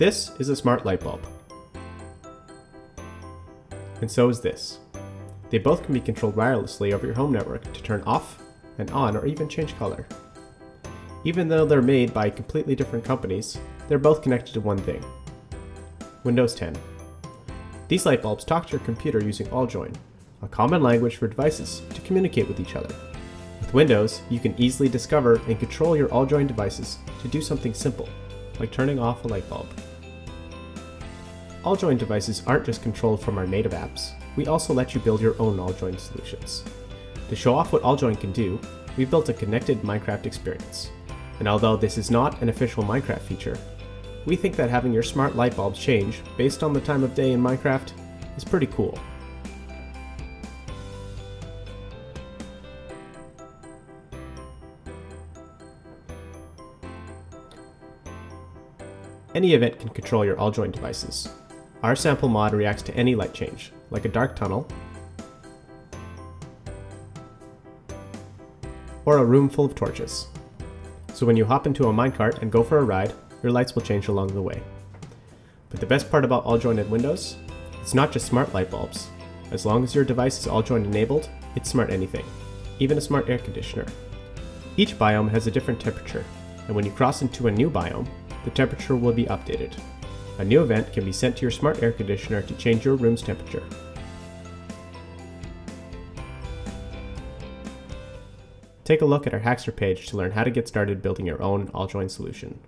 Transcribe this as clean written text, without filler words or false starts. This is a smart light bulb. And so is this. They both can be controlled wirelessly over your home network to turn off and on, or even change color. Even though they're made by completely different companies, they're both connected to one thing: Windows 10. These light bulbs talk to your computer using AllJoyn, a common language for devices to communicate with each other. With Windows, you can easily discover and control your AllJoyn devices to do something simple, like turning off a light bulb. AllJoyn devices aren't just controlled from our native apps, we also let you build your own AllJoyn solutions. To show off what AllJoyn can do, we built a connected Minecraft experience. And although this is not an official Minecraft feature, we think that having your smart light bulbs change based on the time of day in Minecraft is pretty cool. Any event can control your AllJoyn devices. Our sample mod reacts to any light change, like a dark tunnel, or a room full of torches. So when you hop into a minecart and go for a ride, your lights will change along the way. But the best part about AllJoyn and Windows, it's not just smart light bulbs. As long as your device is AllJoyn enabled, it's smart anything, even a smart air conditioner. Each biome has a different temperature, and when you cross into a new biome, the temperature will be updated. A new event can be sent to your smart air conditioner to change your room's temperature. Take a look at our Hackster page to learn how to get started building your own AllJoyn solution.